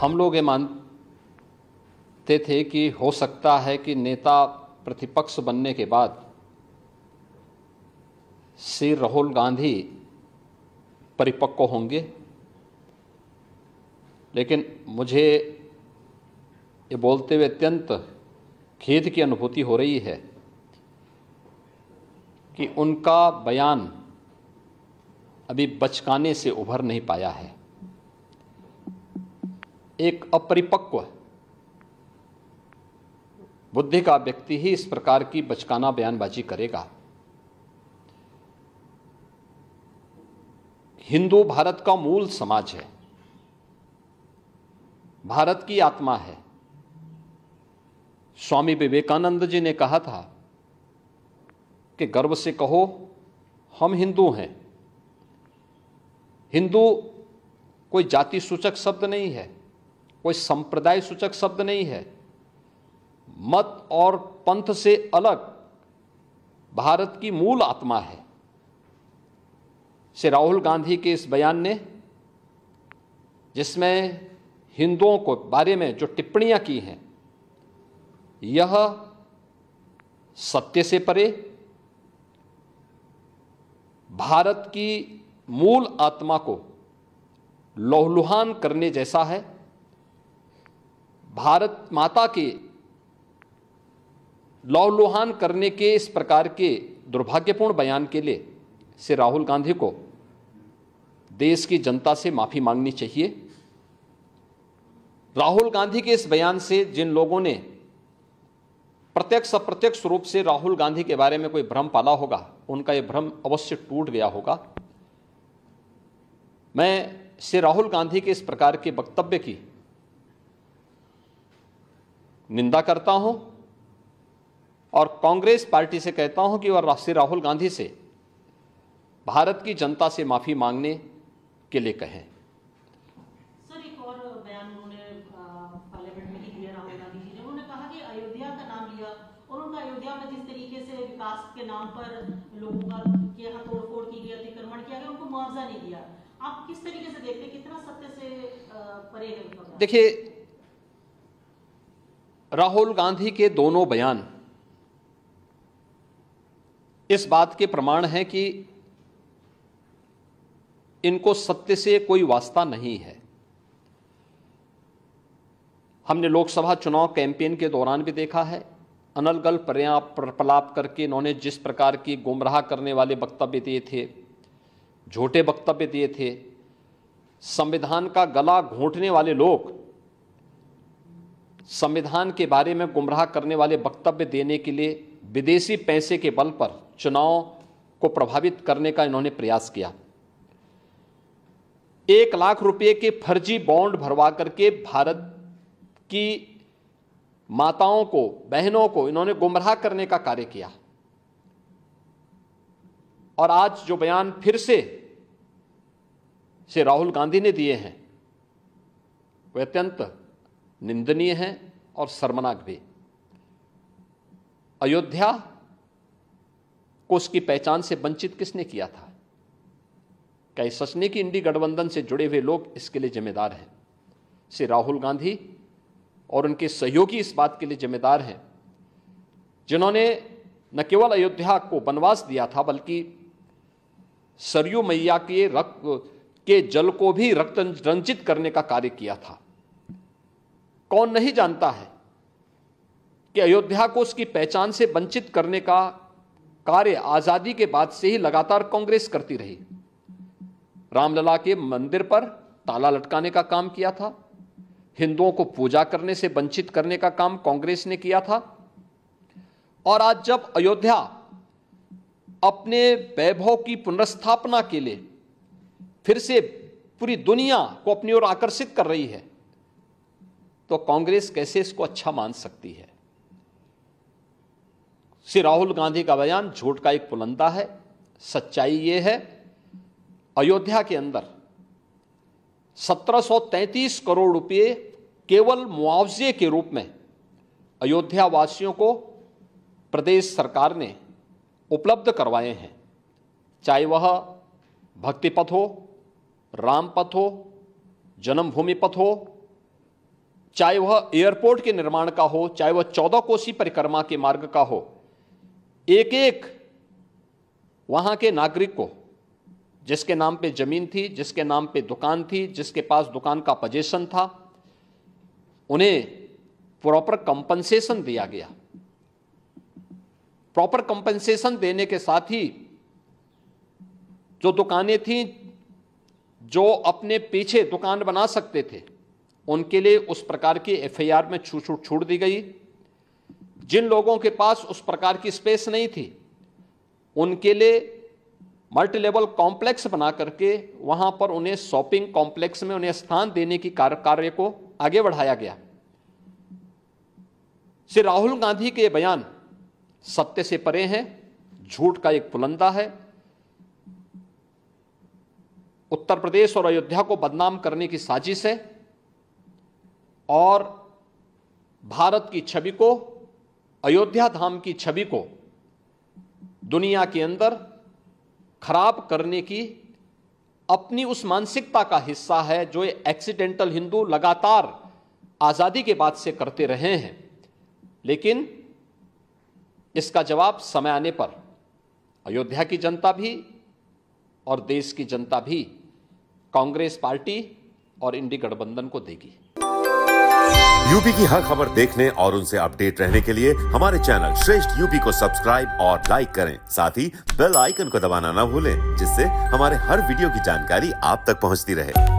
हम लोग ये मानते थे कि हो सकता है कि नेता प्रतिपक्ष बनने के बाद श्री राहुल गांधी परिपक्व होंगे, लेकिन मुझे ये बोलते हुए अत्यंत खेद की अनुभूति हो रही है कि उनका बयान अभी बचकाने से उभर नहीं पाया है। एक अपरिपक्व बुद्धि का व्यक्ति ही इस प्रकार की बचकाना बयानबाजी करेगा। हिंदू भारत का मूल समाज है, भारत की आत्मा है। स्वामी विवेकानंद जी ने कहा था कि गर्व से कहो हम हिंदू हैं। हिंदू कोई जाति सूचक शब्द नहीं है, कोई संप्रदाय सूचक शब्द नहीं है। मत और पंथ से अलग भारत की मूल आत्मा है। श्री राहुल गांधी के इस बयान ने, जिसमें हिंदुओं को बारे में जो टिप्पणियां की हैं, यह सत्य से परे, भारत की मूल आत्मा को लहूलुहान करने जैसा है। भारत माता के लहूलुहान करने के इस प्रकार के दुर्भाग्यपूर्ण बयान के लिए श्री राहुल गांधी को देश की जनता से माफ़ी मांगनी चाहिए। राहुल गांधी के इस बयान से जिन लोगों ने प्रत्यक्ष अप्रत्यक्ष रूप से राहुल गांधी के बारे में कोई भ्रम पाला होगा, उनका ये भ्रम अवश्य टूट गया होगा। मैं श्री राहुल गांधी के इस प्रकार के वक्तव्य की निंदा करता हूं और कांग्रेस पार्टी से कहता हूं कि वह श्री राहुल गांधी से भारत की जनता से माफ़ी मांगने के लिए कहें। के नाम पर लोगों का यहाँ तोड़फोड़ की गई, अतिक्रमण किया गया, उनको मुआवजा नहीं दिया। आप किस तरीके से देखते हैं, कितना सत्य से परे है? देखिए, राहुल गांधी के दोनों बयान इस बात के प्रमाण हैं कि इनको सत्य से कोई वास्ता नहीं है। हमने लोकसभा चुनाव कैंपेन के दौरान भी देखा है, अनलगल प्रलाप करके इन्होंने जिस प्रकार की गुमराह करने वाले वक्तव्य दिए थे, झूठे वक्तव्य दिए थे, संविधान का गला घोंटने वाले लोग संविधान के बारे में गुमराह करने वाले वक्तव्य देने के लिए विदेशी पैसे के बल पर चुनाव को प्रभावित करने का इन्होंने प्रयास किया। 1 लाख रुपये के फर्जी बॉन्ड भरवा करके भारत की माताओं को, बहनों को इन्होंने गुमराह करने का कार्य किया। और आज जो बयान फिर से राहुल गांधी ने दिए हैं, वे अत्यंत निंदनीय हैं और शर्मनाक भी। अयोध्या को उसकी पहचान से वंचित किसने किया था? क्या ये सच नहीं कि इंडी गठबंधन से जुड़े हुए लोग इसके लिए जिम्मेदार हैं? श्री राहुल गांधी और उनके सहयोगी इस बात के लिए जिम्मेदार हैं, जिन्होंने न केवल अयोध्या को वनवास दिया था, बल्कि सरयू मैया के रक्त के जल को भी रक्त रंजित करने का कार्य किया था। कौन नहीं जानता है कि अयोध्या को उसकी पहचान से वंचित करने का कार्य आज़ादी के बाद से ही लगातार कांग्रेस करती रही। रामलला के मंदिर पर ताला लटकाने का काम किया था, हिंदुओं को पूजा करने से वंचित करने का काम कांग्रेस ने किया था। और आज जब अयोध्या अपने वैभव की पुनर्स्थापना के लिए फिर से पूरी दुनिया को अपनी ओर आकर्षित कर रही है, तो कांग्रेस कैसे इसको अच्छा मान सकती है? श्री राहुल गांधी का बयान झूठ का एक पुलंदा है। सच्चाई ये है, अयोध्या के अंदर 1733 करोड़ रुपए केवल मुआवजे के रूप में अयोध्या वासियों को प्रदेश सरकार ने उपलब्ध करवाए हैं, चाहे वह भक्ति पथ हो, राम पथ हो, जन्मभूमि पथ हो, चाहे वह एयरपोर्ट के निर्माण का हो, चाहे वह 14 कोसी परिक्रमा के मार्ग का हो, एक एक वहां के नागरिक को जिसके नाम पे जमीन थी, जिसके नाम पे दुकान थी, जिसके पास दुकान का पोजेशन था, उन्हें प्रॉपर कंपनसेशन दिया गया। प्रॉपर कंपनसेशन देने के साथ ही जो दुकानें थीं, जो अपने पीछे दुकान बना सकते थे, उनके लिए उस प्रकार की एफआईआर में छूट दी गई। जिन लोगों के पास उस प्रकार की स्पेस नहीं थी, उनके लिए मल्टी लेवल कॉम्प्लेक्स बना करके वहाँ पर उन्हें शॉपिंग कॉम्प्लेक्स में उन्हें स्थान देने की कार्य को आगे बढ़ाया गया। श्री राहुल गांधी के बयान सत्य से परे हैं, झूठ का एक पुलंदा है। उत्तर प्रदेश और अयोध्या को बदनाम करने की साजिश है और भारत की छवि को, अयोध्या धाम की छवि को दुनिया के अंदर खराब करने की अपनी उस मानसिकता का हिस्सा है जो एक्सीडेंटल हिंदू लगातार आज़ादी के बाद से करते रहे हैं। लेकिन इसका जवाब समय आने पर अयोध्या की जनता भी और देश की जनता भी कांग्रेस पार्टी और इंडी गठबंधन को देगी। यूपी की हर खबर देखने और उनसे अपडेट रहने के लिए हमारे चैनल श्रेष्ठ यूपी को सब्सक्राइब और लाइक करें। साथ ही बेल आइकन को दबाना ना भूलें, जिससे हमारे हर वीडियो की जानकारी आप तक पहुंचती रहे।